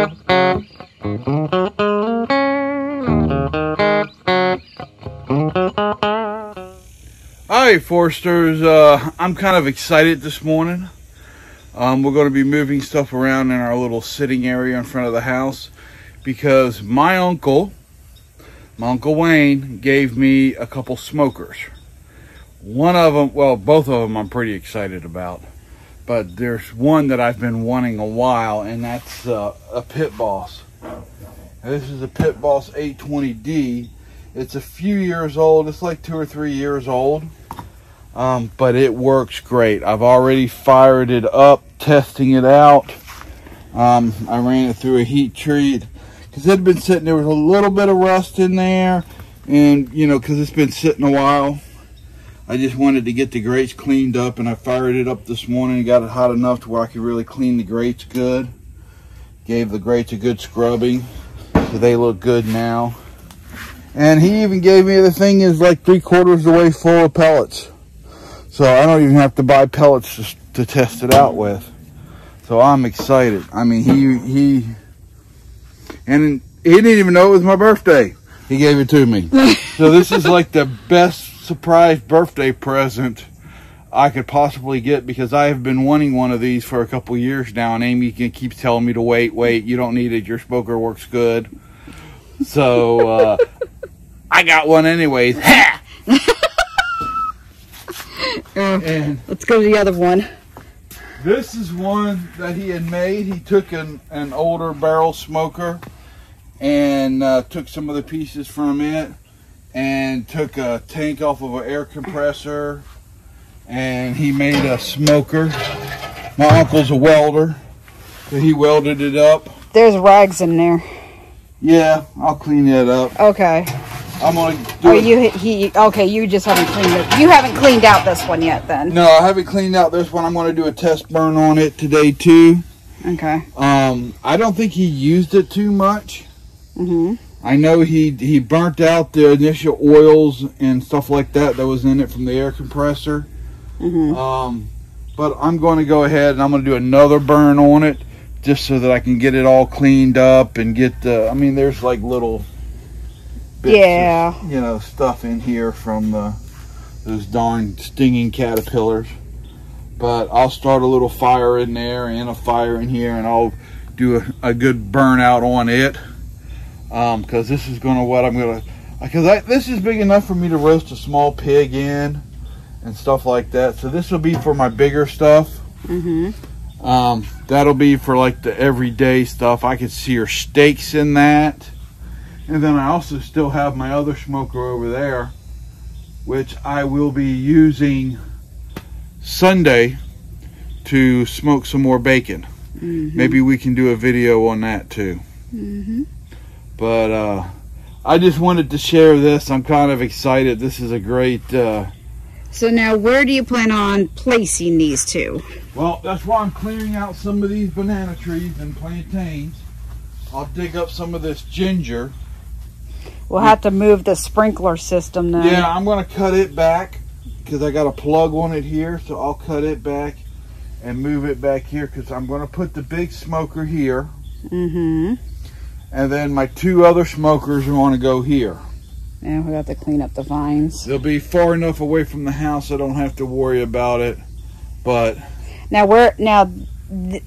Alright, Foresters, I'm kind of excited this morning. We're going to be moving stuff around in our little sitting area in front of the house because my Uncle Wayne gave me a couple smokers. One of them, well, both of them I'm pretty excited about. But there's one that I've been wanting a while, and that's a Pit Boss. Now, this is a Pit Boss 820D. It's a few years old. It's like 2 or 3 years old. But it works great. I've already fired it up, testing it out. I ran it through a heat treat because it had been sitting. There was a little bit of rust in there, and you know, because it's been sitting a while, I just wanted to get the grates cleaned up, and I fired it up this morning and got it hot enough to where I could really clean the grates good. Gave the grates a good scrubbing, so they look good now. And he even gave me, the thing is like 3/4 the way full of pellets. So I don't even have to buy pellets to test it out with. So I'm excited. I mean, he didn't even know it was my birthday. He gave it to me. So this is like the best surprise birthday present I could possibly get, because I have been wanting one of these for a couple years now, and Amy keeps telling me to wait, you don't need it, your smoker works good. So I got one anyways. Ha! Let's go to the other one. This is one that he had made. He took an older barrel smoker and took some of the pieces from it and took a tank off of an air compressor, and he made a smoker. My uncle's a welder, so he welded it up. There's rags in there. Yeah, I'll clean that up. Okay. I'm gonna do it. Okay, you just haven't cleaned it. You haven't cleaned out this one yet, then. No, I haven't cleaned out this one. I'm gonna do a test burn on it today too. Okay. I don't think he used it too much. Mm-hmm. I know he burnt out the initial oils and stuff like that was in it from the air compressor. Mm-hmm. But I'm gonna go ahead and I'm gonna do another burn on it, just so that I can get it all cleaned up and get the, I mean, there's like little bits, yeah, of, you know, stuff in here from those darn stinging caterpillars. But I'll start a little fire in there and a fire in here, and I'll do a good burnout on it. Because this is going to this is big enough for me to roast a small pig in and stuff like that. So this will be for my bigger stuff. Mm-hmm. That'll be for like the everyday stuff. I could sear steaks in that. And then I also still have my other smoker over there, which I will be using Sunday to smoke some more bacon. Mm-hmm. Maybe we can do a video on that too. Mm-hmm. But I just wanted to share this. I'm kind of excited. This is a great... So now, where do you plan on placing these two? Well, that's why I'm clearing out some of these banana trees and plantains. I'll dig up some of this ginger. We'll have to move the sprinkler system then. Yeah, I'm going to cut it back because I got a plug on it here. So I'll cut it back and move it back here because I'm going to put the big smoker here. Mm-hmm. And then my two other smokers are going to go here. And we got to clean up the vines. They'll be far enough away from the house I don't have to worry about it. But now,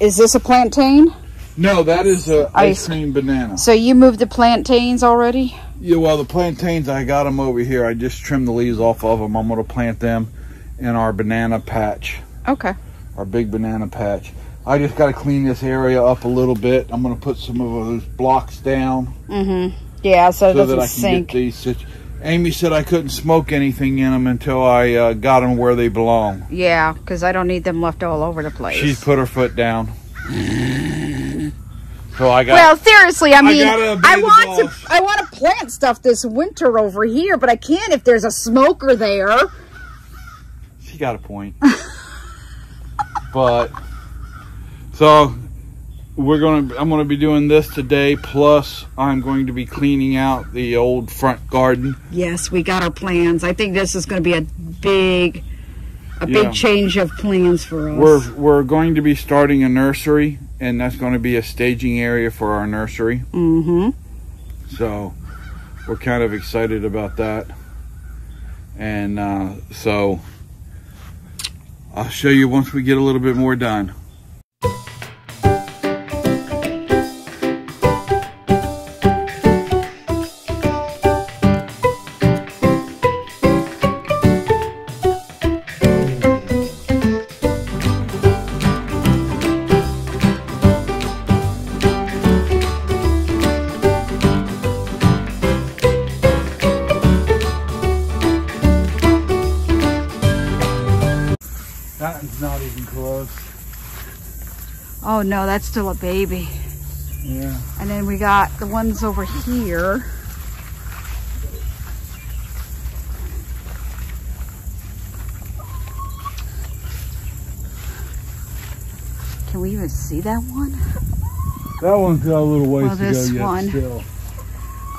is this a plantain? No, that is a ice cream banana. So you moved the plantains already? Yeah, well, the plantains, I got them over here. I just trimmed the leaves off of them. I'm going to plant them in our banana patch. Okay. Our big banana patch. I just got to clean this area up a little bit. I'm going to put some of those blocks down. Mm-hmm. Yeah, so it doesn't sink. Amy said I couldn't smoke anything in them until I got them where they belong. Yeah, because I don't need them left all over the place. She's put her foot down. So I got. Well, seriously, I mean, I want to plant stuff this winter over here, but I can't if there's a smoker there. She got a point. But so. I'm going to be doing this today, plus I'm going to be cleaning out the old front garden. Yes, we got our plans. I think this is going to be a big change of plans for us. We're going to be starting a nursery and that's going to be a staging area for our nursery. Mm-hmm. So we're kind of excited about that. And so I'll show you once we get a little bit more done. Not even close. Oh no, that's still a baby. Yeah. And then we got the ones over here. Can we even see that one? That one's got a little ways to go yet still.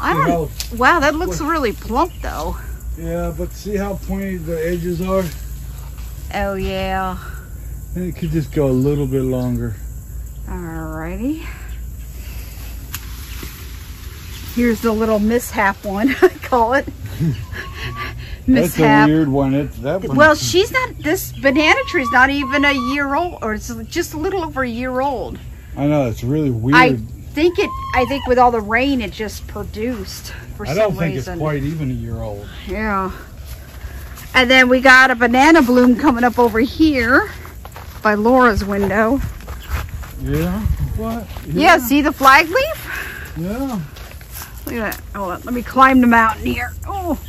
I don't. Wow, that looks really plump though. Yeah, but see how pointy the edges are? Oh yeah. And it could just go a little bit longer. Alrighty. Here's the little mishap one, I call it. Mishap. That's a weird one. Well, she's not, this banana tree's not even a year old, or it's just a little over a year old. I know, it's really weird. I think with all the rain it just produced for some reason. I don't think it's quite even a year old. Yeah. And then we got a banana bloom coming up over here by Laura's window. Yeah. What? Yeah. Yeah, see the flag leaf? Yeah. Look at that. Hold on. Let me climb the mountain here. Oh.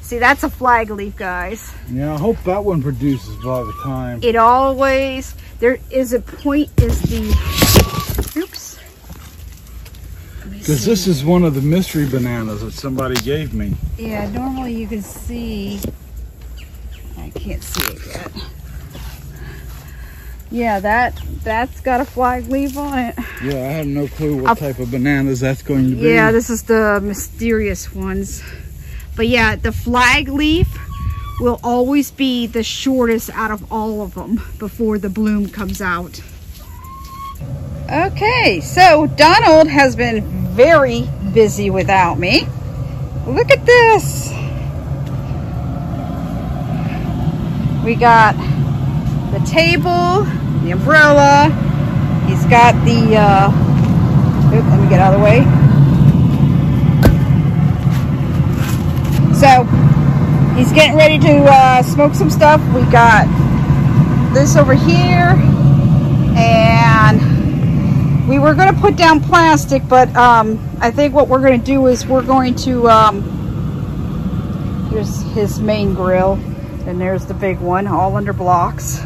See, that's a flag leaf, guys. Yeah, I hope that one produces by the time. It always, there is a point is the, oops. Because this is one of the mystery bananas that somebody gave me. Yeah, normally you can see. I can't see it yet. Yeah, that's got a flag leaf on it. Yeah, I have no clue what type of bananas that's going to be. Yeah, this is the mysterious ones. But yeah, the flag leaf will always be the shortest out of all of them before the bloom comes out. Okay, so Donald has been very busy without me. Look at this. We got the table, the umbrella. He's got the, oops, let me get out of the way. So he's getting ready to smoke some stuff. We got this over here, and we were going to put down plastic, but I think what we're going to do is we're going to, here's his main grill. And there's the big one, all under blocks.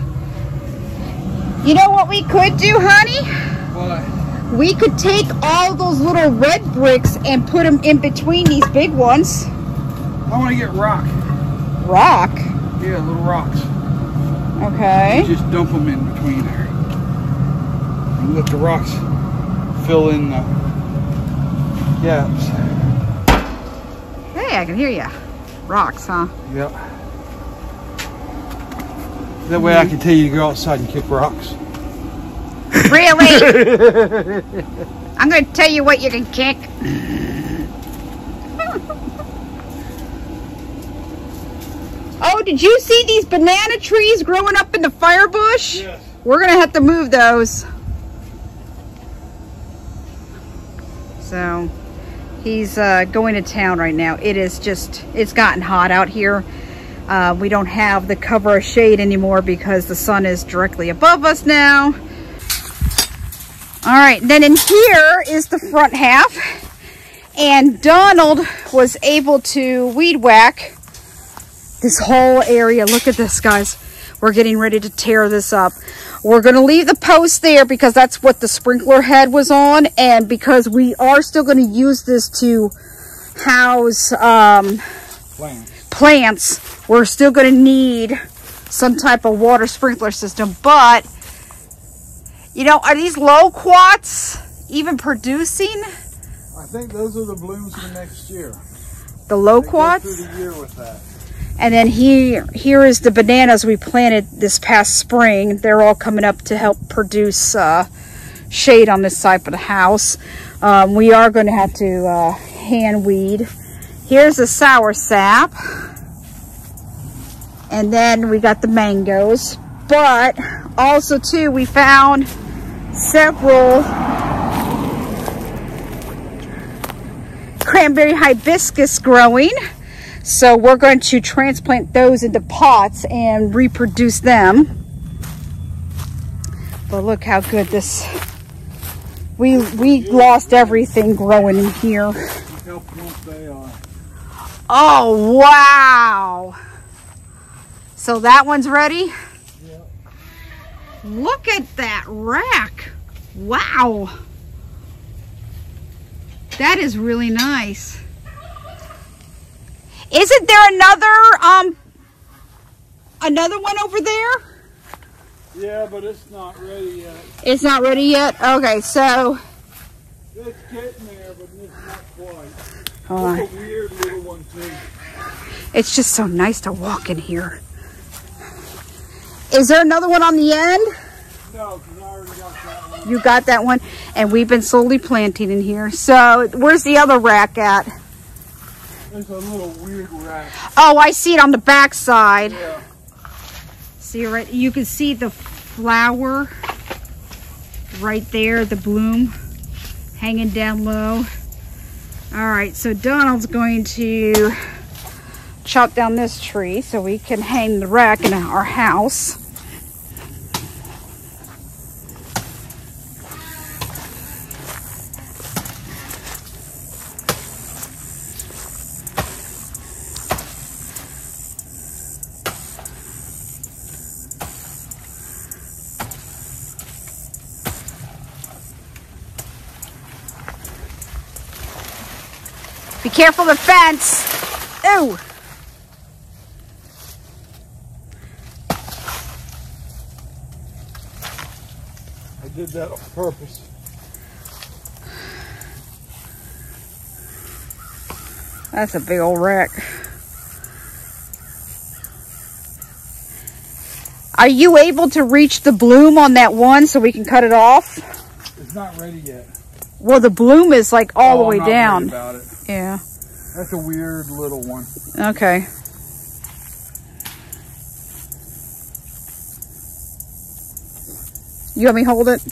You know what we could do, honey? What? We could take all those little red bricks and put them in between these big ones. I want to get rock. Rock? Yeah, little rocks. Okay. You just dump them in between there. And let the rocks fill in the gaps. Hey, I can hear you. Rocks, huh? Yep. That way I can tell you to go outside and kick rocks. Really? I'm going to tell you what you can kick. Oh, did you see these banana trees growing up in the fire bush? Yes. We're going to have to move those. So, he's going to town right now. It is just, it's gotten hot out here. We don't have the cover of shade anymore because the sun is directly above us now. All right, then in here is the front half. And Donald was able to weed whack this whole area. Look at this, guys. We're getting ready to tear this up. We're going to leave the post there because that's what the sprinkler head was on. And because we are still going to use this to house plants, we're still going to need some type of water sprinkler system. But you know, are these loquats even producing? I think those are the blooms for next year. The loquats. Go through the year with that. And then here is the bananas we planted this past spring. They're all coming up to help produce shade on this side of the house. We are going to have to hand weed. Here's the sour sap. And then we got the mangoes. But also too, we found several cranberry hibiscus growing. So we're going to transplant those into pots and reproduce them. But look how good this, we lost everything growing here. Oh, wow. So that one's ready? Yeah. Look at that rack. Wow. That is really nice. Isn't there another one over there? Yeah, but it's not ready yet. It's not ready yet? Okay, so. It's getting there, but it's not quite. All right. It's a weird little one, too. It's just so nice to walk in here. Is there another one on the end? No, because I already got that one. You got that one, and we've been slowly planting in here. So, where's the other rack at? There's a little weird rack. Oh, I see it on the back side. Yeah. See, right, you can see the flower right there, the bloom hanging down low. All right, so Donald's going to chop down this tree so we can hang the rack in our house. Be careful of the fence. Ooh. Did that on purpose. That's a big old wreck. Are you able to reach the bloom on that one so we can cut it off? It's not ready yet. Well, the bloom is like all the way down. I'm not worried about it. Yeah. That's a weird little one. Okay. You want me to hold it?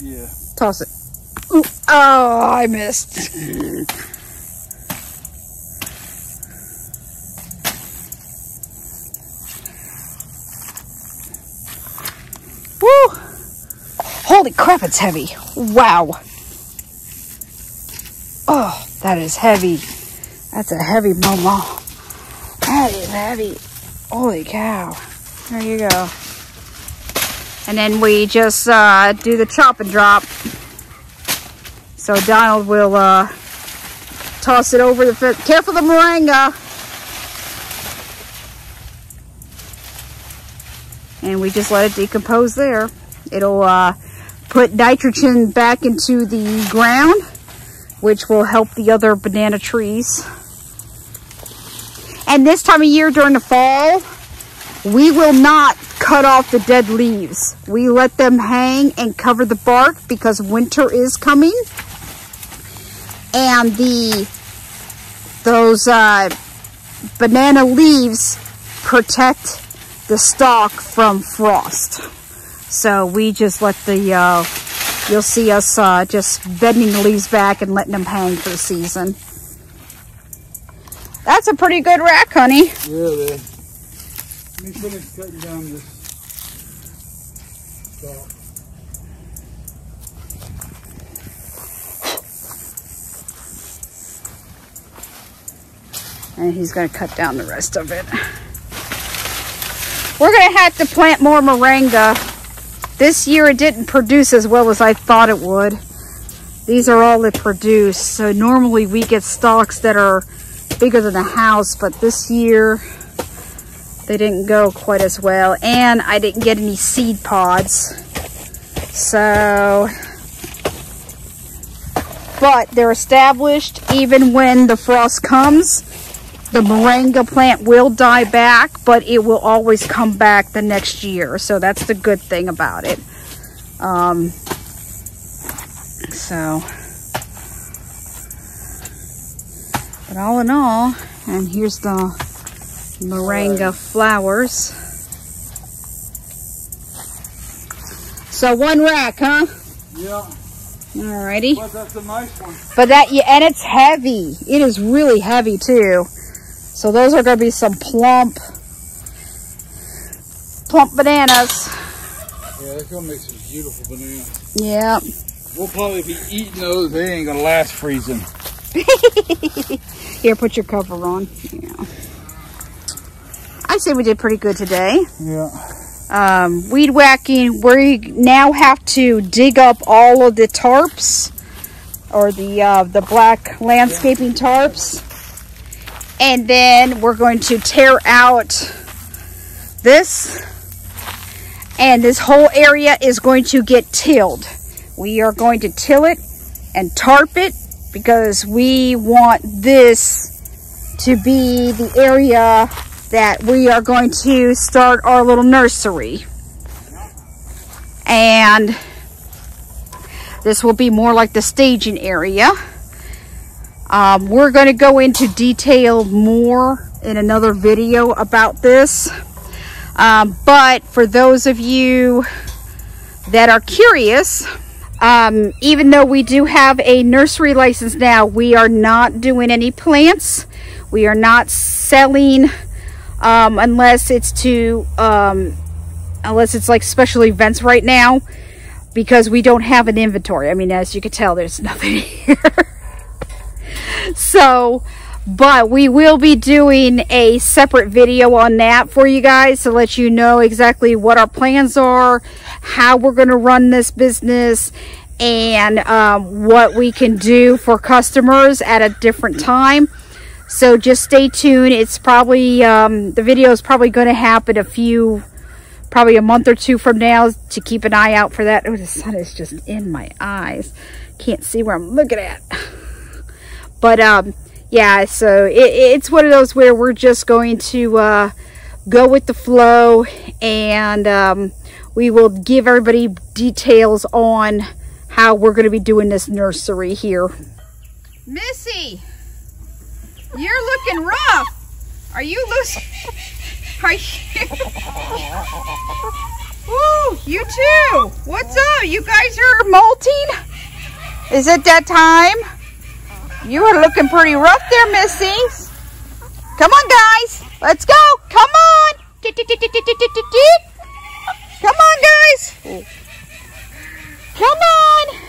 Yeah. Toss it. Ooh. Oh, I missed. Woo! Holy crap, it's heavy. Wow. Oh, that is heavy. That's a heavy mama. That is heavy. Holy cow. There you go. And then we just do the chop and drop. So Donald will toss it over the fence. Careful of the moringa. And we just let it decompose there. It'll put nitrogen back into the ground, which will help the other banana trees. And this time of year during the fall, we will not cut off the dead leaves. We let them hang and cover the bark because winter is coming. And those banana leaves protect the stalk from frost. So we just let the, you'll see us just bending the leaves back and letting them hang for the season. That's a pretty good rack, honey. Really? Let me finish cutting down this stalk. And he's going to cut down the rest of it. We're going to have to plant more moringa. This year it didn't produce as well as I thought it would. These are all that produce. So normally we get stalks that are bigger than a house, but this year they didn't go quite as well, and I didn't get any seed pods. So, but they're established. Even when the frost comes, the moringa plant will die back, but it will always come back the next year. So that's the good thing about it. So, but all in all, and here's the moringa flowers. So one rack, huh? Yeah. Alrighty. But that's a nice one. But that, yeah, and it's heavy. It is really heavy too. So those are going to be some plump bananas. Yeah, that's going to make some beautiful bananas. Yeah. We'll probably be eating those. They ain't going to last freezing. Here, put your cover on. Yeah. I'd say we did pretty good today. Yeah. Weed whacking. We now have to dig up all of the tarps, or the black landscaping tarps, and then we're going to tear out this, and this whole area is going to get tilled. We are going to till it and tarp it because we want this to be the area that we are going to start our little nursery. And this will be more like the staging area. We're going to go into detail more in another video about this. But for those of you that are curious, even though we do have a nursery license now, we are not doing any plants. We are not selling unless it's to unless it's like special events right now, because we don't have an inventory. I mean, as you can tell, there's nothing here. So, but we will be doing a separate video on that for you guys to let you know exactly what our plans are, how we're going to run this business, and what we can do for customers at a different time. So just stay tuned. It's probably, the video is probably going to happen probably a month or two from now, to keep an eye out for that. Oh, the sun is just in my eyes. Can't see where I'm looking at. But, yeah, so it's one of those where we're just going to go with the flow, and we will give everybody details on how we're going to be doing this nursery here. Missy! You're looking rough. Are you loose? Are you? Woo, you too. What's up? You guys are molting? Is it that time? You are looking pretty rough there, Missy. Come on, guys. Let's go. Come on. Come on, guys. Come on.